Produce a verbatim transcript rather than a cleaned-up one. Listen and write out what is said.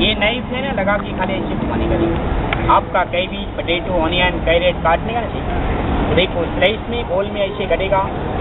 ये नाइफ से ना लगा के खाली ऐसे घुमाने का नहीं, आपका कहीं भी पटेटो ऑनियन कैरेट काटने का नहीं। देखो स्लाइस में बोल में ऐसे कटेगा।